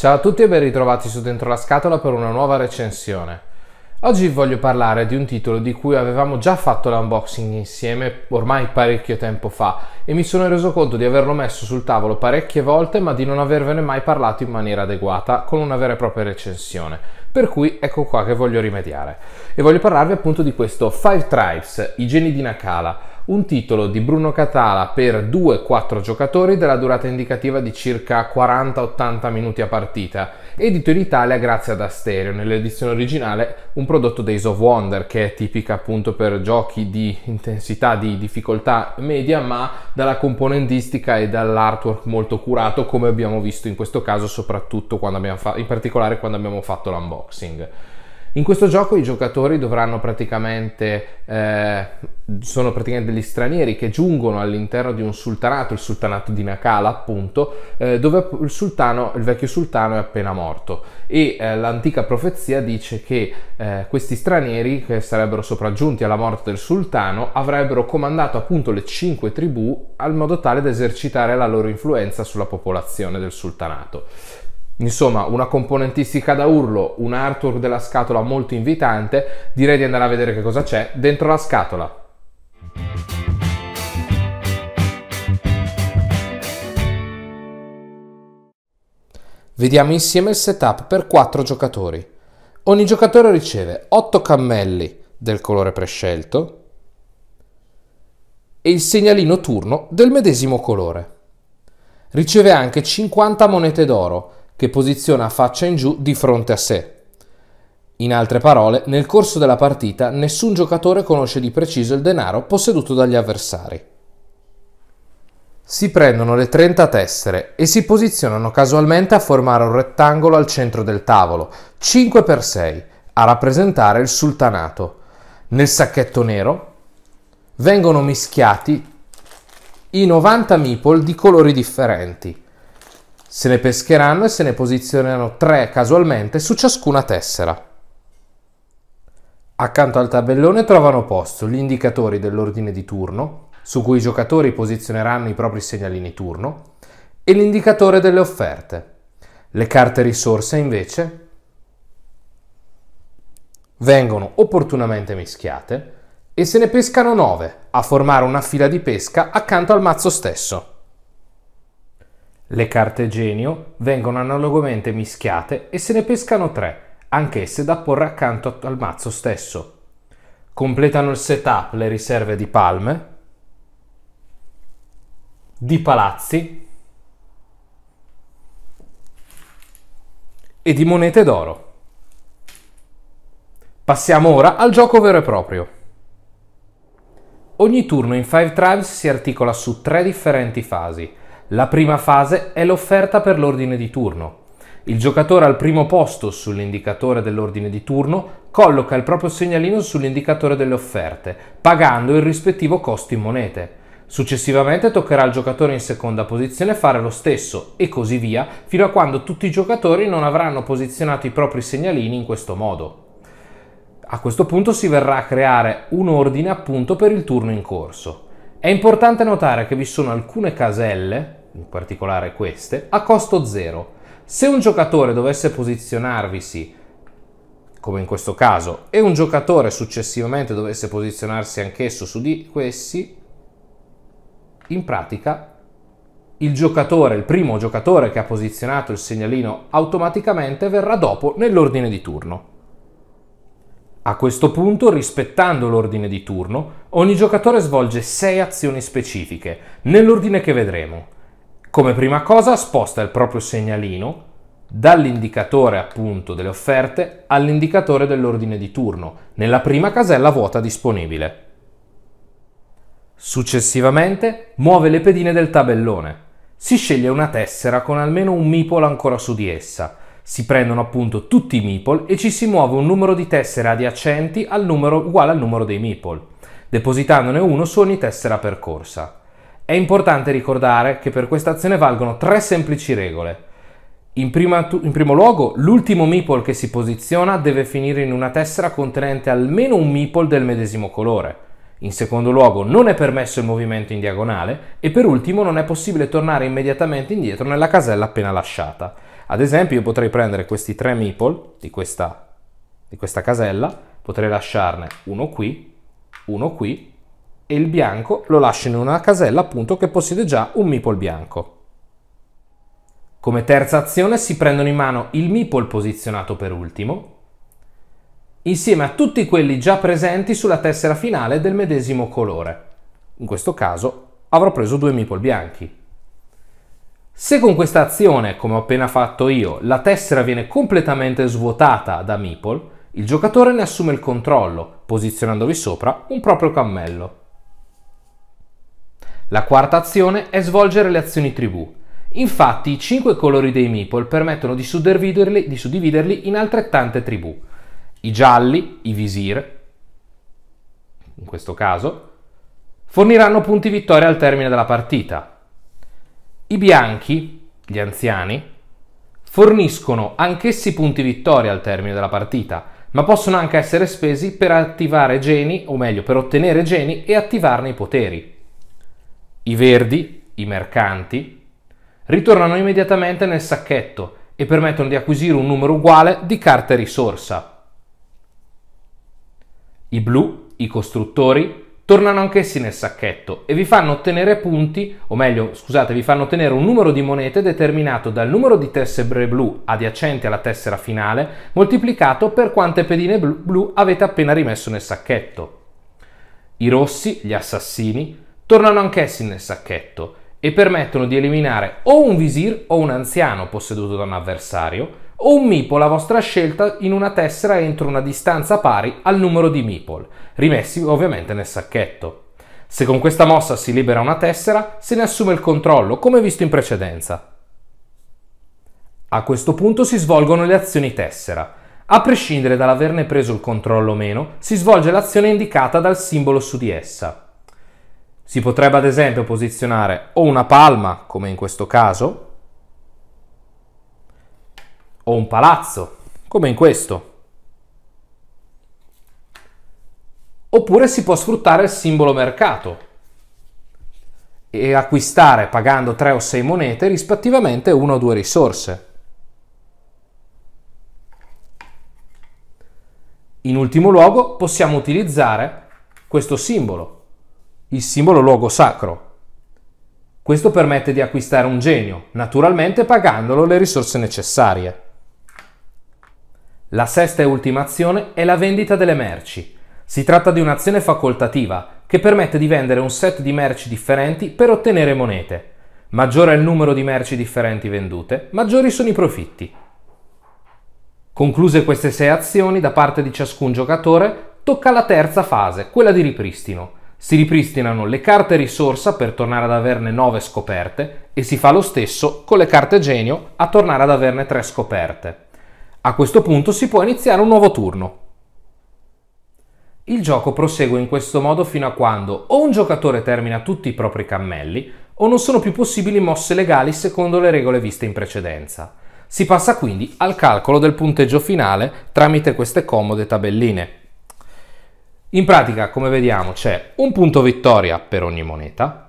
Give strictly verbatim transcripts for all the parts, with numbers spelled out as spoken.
Ciao a tutti e ben ritrovati su Dentro la Scatola per una nuova recensione. Oggi voglio parlare di un titolo di cui avevamo già fatto l'unboxing insieme ormai parecchio tempo fa e mi sono reso conto di averlo messo sul tavolo parecchie volte ma di non avervene mai parlato in maniera adeguata con una vera e propria recensione, per cui ecco qua che voglio rimediare e voglio parlarvi appunto di questo Five Tribes, i geni di Naqala, un titolo di Bruno Cathala per due quattro giocatori della durata indicativa di circa quaranta ottanta minuti a partita, edito in Italia grazie ad Asterion, nell'edizione originale un prodotto Days of Wonder che è tipica appunto per giochi di intensità, di difficoltà media, ma dalla componentistica e dall'artwork molto curato, come abbiamo visto in questo caso soprattutto quando abbiamo fa- in particolare quando abbiamo fatto l'unboxing. In questo gioco i giocatori dovranno praticamente, eh, sono praticamente degli stranieri che giungono all'interno di un sultanato, il sultanato di Naqala appunto, eh, dove il sultano, il vecchio sultano è appena morto e eh, l'antica profezia dice che eh, questi stranieri che sarebbero sopraggiunti alla morte del sultano avrebbero comandato appunto le cinque tribù al modo tale da esercitare la loro influenza sulla popolazione del sultanato. Insomma, una componentistica da urlo, un artwork della scatola molto invitante, direi di andare a vedere che cosa c'è dentro la scatola. Vediamo insieme il setup per quattro giocatori. Ogni giocatore riceve otto cammelli del colore prescelto e il segnalino turno del medesimo colore. Riceve anche cinquanta monete d'oro, che posiziona a faccia in giù di fronte a sé. In altre parole, nel corso della partita nessun giocatore conosce di preciso il denaro posseduto dagli avversari. Si prendono le trenta tessere e si posizionano casualmente a formare un rettangolo al centro del tavolo, cinque per sei, a rappresentare il sultanato. Nel sacchetto nero vengono mischiati i novanta meeple di colori differenti. Se ne pescheranno e se ne posizioneranno tre casualmente su ciascuna tessera. Accanto al tabellone trovano posto gli indicatori dell'ordine di turno, su cui i giocatori posizioneranno i propri segnalini turno, e l'indicatore delle offerte. Le carte risorse, invece, vengono opportunamente mischiate e se ne pescano nove, a formare una fila di pesca accanto al mazzo stesso. Le carte genio vengono analogamente mischiate e se ne pescano tre, anch'esse da porre accanto al mazzo stesso. Completano il setup le riserve di palme, di palazzi e di monete d'oro. Passiamo ora al gioco vero e proprio. Ogni turno in Five Tribes si articola su tre differenti fasi. La prima fase è l'offerta per l'ordine di turno. Il giocatore al primo posto sull'indicatore dell'ordine di turno colloca il proprio segnalino sull'indicatore delle offerte, pagando il rispettivo costo in monete. Successivamente toccherà al giocatore in seconda posizione fare lo stesso e così via, fino a quando tutti i giocatori non avranno posizionato i propri segnalini in questo modo. A questo punto si verrà a creare un ordine appunto per il turno in corso. È importante notare che vi sono alcune caselle, in particolare queste, a costo zero. Se un giocatore dovesse posizionarvisi, come in questo caso, e un giocatore successivamente dovesse posizionarsi anch'esso su di questi, in pratica il giocatore, il primo giocatore che ha posizionato il segnalino automaticamente verrà dopo nell'ordine di turno. A questo punto, rispettando l'ordine di turno, ogni giocatore svolge sei azioni specifiche, nell'ordine che vedremo. Come prima cosa sposta il proprio segnalino dall'indicatore appunto delle offerte all'indicatore dell'ordine di turno, nella prima casella vuota disponibile. Successivamente muove le pedine del tabellone. Si sceglie una tessera con almeno un meeple ancora su di essa. Si prendono appunto tutti i meeple e ci si muove un numero di tessere adiacenti al numero, uguale al numero dei meeple, depositandone uno su ogni tessera percorsa. È importante ricordare che per questa azione valgono tre semplici regole. In, prima, in primo luogo, l'ultimo meeple che si posiziona deve finire in una tessera contenente almeno un meeple del medesimo colore. In secondo luogo, non è permesso il movimento in diagonale e per ultimo non è possibile tornare immediatamente indietro nella casella appena lasciata. Ad esempio io potrei prendere questi tre meeple di questa, di questa casella, potrei lasciarne uno qui, uno qui, e il bianco lo lascio in una casella appunto che possiede già un meeple bianco. Come terza azione si prendono in mano il meeple posizionato per ultimo, insieme a tutti quelli già presenti sulla tessera finale del medesimo colore. In questo caso avrò preso due meeple bianchi. Se con questa azione, come ho appena fatto io, la tessera viene completamente svuotata da meeple, il giocatore ne assume il controllo, posizionandovi sopra un proprio cammello. La quarta azione è svolgere le azioni tribù. Infatti i cinque colori dei meeple permettono di suddividerli, di suddividerli in altrettante tribù. I gialli, i visir, in questo caso, forniranno punti vittoria al termine della partita. I bianchi, gli anziani, forniscono anch'essi punti vittoria al termine della partita, ma possono anche essere spesi per attivare geni, o meglio, per ottenere geni e attivarne i poteri. I verdi, i mercanti, ritornano immediatamente nel sacchetto e permettono di acquisire un numero uguale di carte risorsa. I blu, i costruttori, tornano anch'essi nel sacchetto e vi fanno ottenere punti, o meglio, scusate, vi fanno ottenere un numero di monete determinato dal numero di tessere blu adiacenti alla tessera finale, moltiplicato per quante pedine blu, blu avete appena rimesso nel sacchetto. I rossi, gli assassini, tornano anch'essi nel sacchetto e permettono di eliminare o un visir o un anziano posseduto da un avversario, o un meeple a vostra scelta in una tessera entro una distanza pari al numero di meeple, rimessi ovviamente nel sacchetto. Se con questa mossa si libera una tessera, se ne assume il controllo, come visto in precedenza. A questo punto si svolgono le azioni tessera. A prescindere dall'averne preso il controllo o meno, si svolge l'azione indicata dal simbolo su di essa. Si potrebbe ad esempio posizionare o una palma, come in questo caso, o un palazzo, come in questo. Oppure si può sfruttare il simbolo mercato e acquistare pagando tre o sei monete, rispettivamente una o due risorse. In ultimo luogo possiamo utilizzare questo simbolo, il simbolo luogo sacro. Questo permette di acquistare un genio, naturalmente pagandolo le risorse necessarie. La sesta e ultima azione è la vendita delle merci. Si tratta di un'azione facoltativa che permette di vendere un set di merci differenti per ottenere monete. Maggiore è il numero di merci differenti vendute, maggiori sono i profitti. Concluse queste sei azioni da parte di ciascun giocatore, tocca la terza fase, quella di ripristino. Si ripristinano le carte risorsa per tornare ad averne nove scoperte e si fa lo stesso con le carte genio a tornare ad averne tre scoperte. A questo punto si può iniziare un nuovo turno. Il gioco prosegue in questo modo fino a quando o un giocatore termina tutti i propri cammelli o non sono più possibili mosse legali secondo le regole viste in precedenza. Si passa quindi al calcolo del punteggio finale tramite queste comode tabelline. In pratica, come vediamo, c'è un punto vittoria per ogni moneta,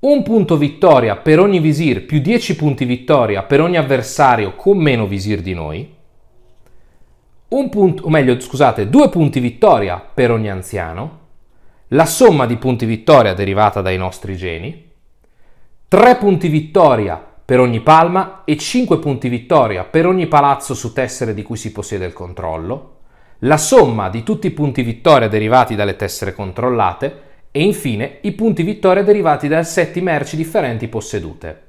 un punto vittoria per ogni visir più dieci punti vittoria per ogni avversario con meno visir di noi, un punto, o meglio, scusate, due punti vittoria per ogni anziano, la somma di punti vittoria derivata dai nostri geni, tre punti vittoria per ogni palma e cinque punti vittoria per ogni palazzo su tessere di cui si possiede il controllo, la somma di tutti i punti vittoria derivati dalle tessere controllate e infine i punti vittoria derivati dal set di merci differenti possedute.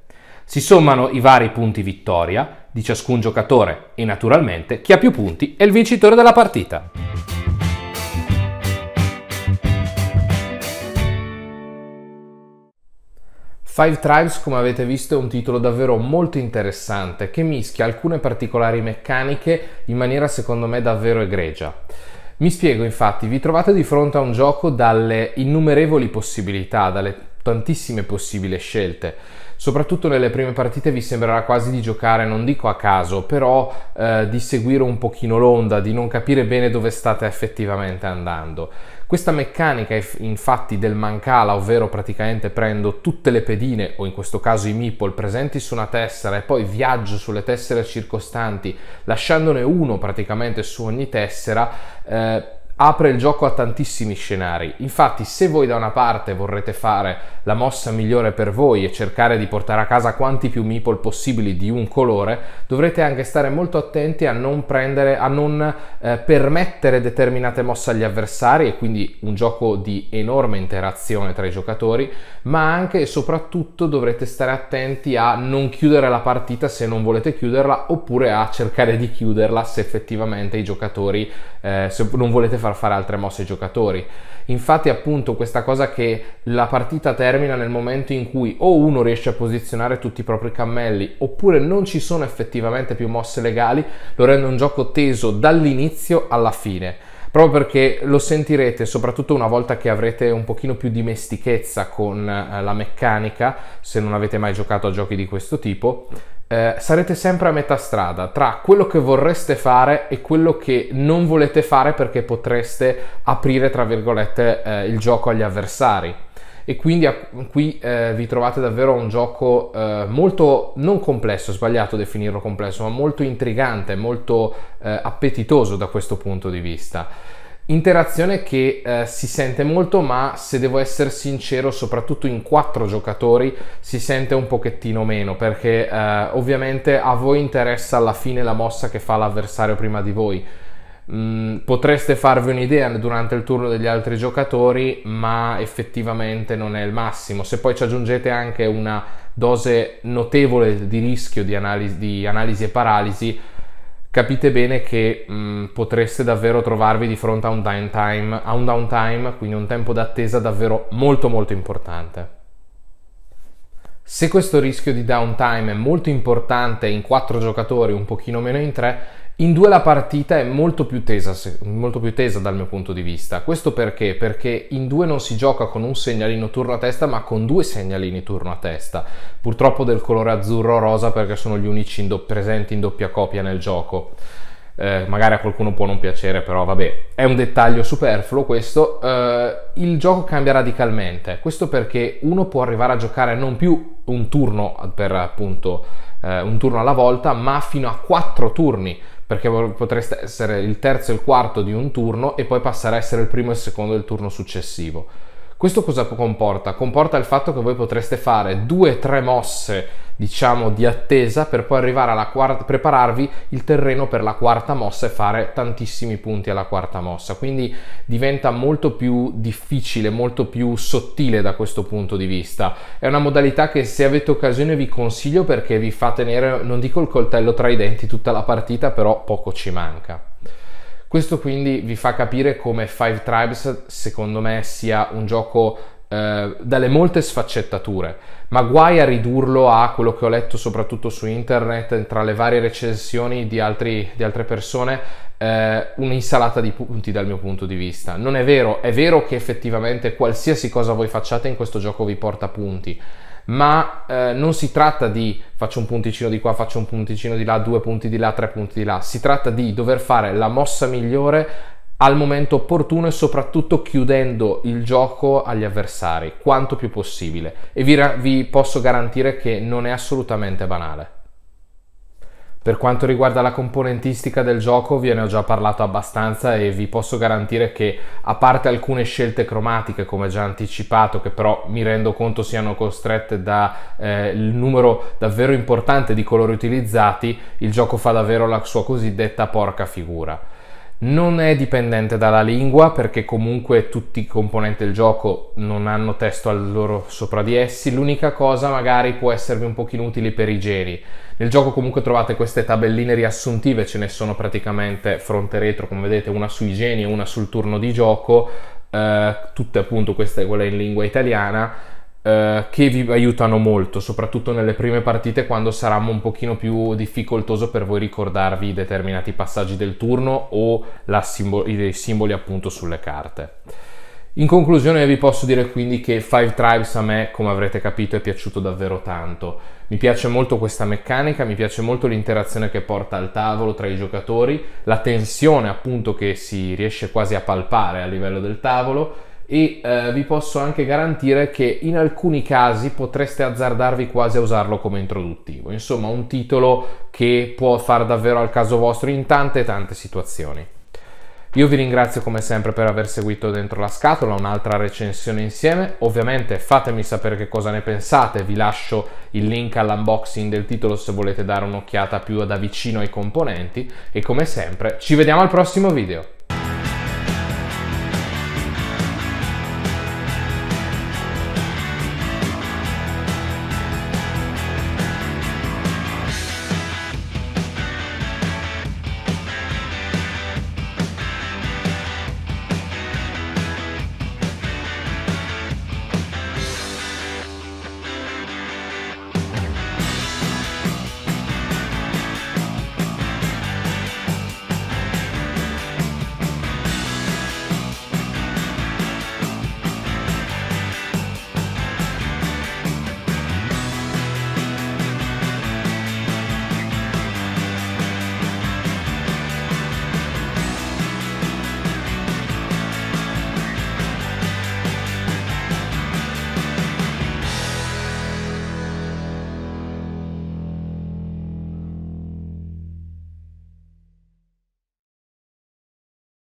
Si sommano i vari punti vittoria di ciascun giocatore e naturalmente chi ha più punti è il vincitore della partita. Five Tribes, come avete visto, è un titolo davvero molto interessante che mischia alcune particolari meccaniche in maniera secondo me davvero egregia. Mi spiego, infatti, vi trovate di fronte a un gioco dalle innumerevoli possibilità, dalle tantissime possibili scelte. Soprattutto nelle prime partite vi sembrerà quasi di giocare, non dico a caso, però eh, di seguire un pochino l'onda, di non capire bene dove state effettivamente andando. Questa meccanica infatti del mancala, ovvero praticamente prendo tutte le pedine, o in questo caso i meeple, presenti su una tessera e poi viaggio sulle tessere circostanti, lasciandone uno praticamente su ogni tessera, eh, apre il gioco a tantissimi scenari. Infatti, se voi da una parte vorrete fare la mossa migliore per voi e cercare di portare a casa quanti più meeple possibili di un colore, dovrete anche stare molto attenti a non prendere, a non eh, permettere determinate mosse agli avversari, e quindi un gioco di enorme interazione tra i giocatori, ma anche e soprattutto dovrete stare attenti a non chiudere la partita se non volete chiuderla, oppure a cercare di chiuderla se effettivamente i giocatori, eh, se non volete far fare altre mosse ai giocatori. Infatti, appunto, questa cosa che la partita termina nel momento in cui o uno riesce a posizionare tutti i propri cammelli, oppure non ci sono effettivamente più mosse legali, lo rende un gioco teso dall'inizio alla fine, proprio perché lo sentirete soprattutto una volta che avrete un pochino più dimestichezza con la meccanica. Se non avete mai giocato a giochi di questo tipo, Eh, sarete sempre a metà strada tra quello che vorreste fare e quello che non volete fare, perché potreste aprire, tra virgolette, eh, il gioco agli avversari. E quindi a, qui eh, vi trovate davvero un gioco eh, molto, non complesso, sbagliato definirlo complesso, ma molto intrigante, molto eh, appetitoso da questo punto di vista. Interazione che eh, si sente molto, ma se devo essere sincero, soprattutto in quattro giocatori si sente un pochettino meno, perché eh, ovviamente a voi interessa alla fine la mossa che fa l'avversario prima di voi. Mm, potreste farvi un'idea durante il turno degli altri giocatori, ma effettivamente non è il massimo. Se poi ci aggiungete anche una dose notevole di rischio, di analisi, di analisi e paralisi, capite bene che mh, potreste davvero trovarvi di fronte a un downtime, a un downtime, quindi un tempo d'attesa davvero molto molto importante. Se questo rischio di downtime è molto importante in quattro giocatori, un pochino meno in tre, in due la partita è molto più tesa, molto più tesa dal mio punto di vista. Questo perché? Perché in due non si gioca con un segnalino turno a testa, ma con due segnalini turno a testa, purtroppo del colore azzurro-rosa, perché sono gli unici in presenti in doppia copia nel gioco. Eh, magari a qualcuno può non piacere, però vabbè, è un dettaglio superfluo questo. Eh, il gioco cambia radicalmente. Questo perché uno può arrivare a giocare non più un turno per appunto eh, un turno alla volta, ma fino a quattro turni, perché potreste essere il terzo e il quarto di un turno e poi passare a essere il primo e il secondo del turno successivo. Questo cosa comporta? Comporta il fatto che voi potreste fare due o tre mosse, diciamo, di attesa, per poi arrivare alla quarta, prepararvi il terreno per la quarta mossa e fare tantissimi punti alla quarta mossa. Quindi diventa molto più difficile, molto più sottile da questo punto di vista. È una modalità che, se avete occasione, vi consiglio, perché vi fa tenere, non dico il coltello tra i denti tutta la partita, però poco ci manca. Questo quindi vi fa capire come Five Tribes, secondo me, sia un gioco eh, dalle molte sfaccettature, ma guai a ridurlo a quello che ho letto soprattutto su internet, tra le varie recensioni di, altri, di altre persone, eh, un'insalata di punti dal mio punto di vista. Non è vero, è vero che effettivamente qualsiasi cosa voi facciate in questo gioco vi porta punti, ma eh, non si tratta di faccio un punticino di qua, faccio un punticino di là, due punti di là, tre punti di là. Si tratta di dover fare la mossa migliore al momento opportuno e soprattutto chiudendo il gioco agli avversari quanto più possibile, e vi, vi posso garantire che non è assolutamente banale. Per quanto riguarda la componentistica del gioco, ve ne ho già parlato abbastanza e vi posso garantire che, a parte alcune scelte cromatiche come già anticipato, che però mi rendo conto siano costrette dal eh, numero davvero importante di colori utilizzati, il gioco fa davvero la sua cosiddetta porca figura. Non è dipendente dalla lingua, perché comunque tutti i componenti del gioco non hanno testo al loro sopra di essi. L'unica cosa magari può esservi un pochino utile per i geni. Nel gioco comunque trovate queste tabelline riassuntive, ce ne sono praticamente fronte e retro, come vedete, una sui geni e una sul turno di gioco, eh, tutte appunto queste, quella in lingua italiana, eh, che vi aiutano molto, soprattutto nelle prime partite, quando sarà un pochino più difficoltoso per voi ricordarvi determinati passaggi del turno o la simbol- i simboli appunto sulle carte. In conclusione vi posso dire quindi che Five Tribes a me, come avrete capito, è piaciuto davvero tanto. Mi piace molto questa meccanica, mi piace molto l'interazione che porta al tavolo tra i giocatori, la tensione appunto che si riesce quasi a palpare a livello del tavolo, e eh, vi posso anche garantire che in alcuni casi potreste azzardarvi quasi a usarlo come introduttivo. Insomma, un titolo che può far davvero al caso vostro in tante tante situazioni. Io vi ringrazio come sempre per aver seguito Dentro la Scatola, un'altra recensione insieme. Ovviamente fatemi sapere che cosa ne pensate, vi lascio il link all'unboxing del titolo se volete dare un'occhiata più da vicino ai componenti, e come sempre ci vediamo al prossimo video.